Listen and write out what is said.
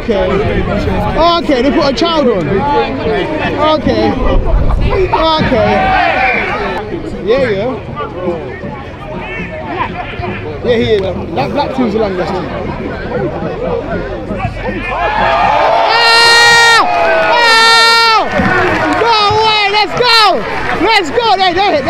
Okay. Okay, they put a child on. Okay. Okay. Yeah. Yeah, here. That black team's along this team. Let's go! Let's go! They hit.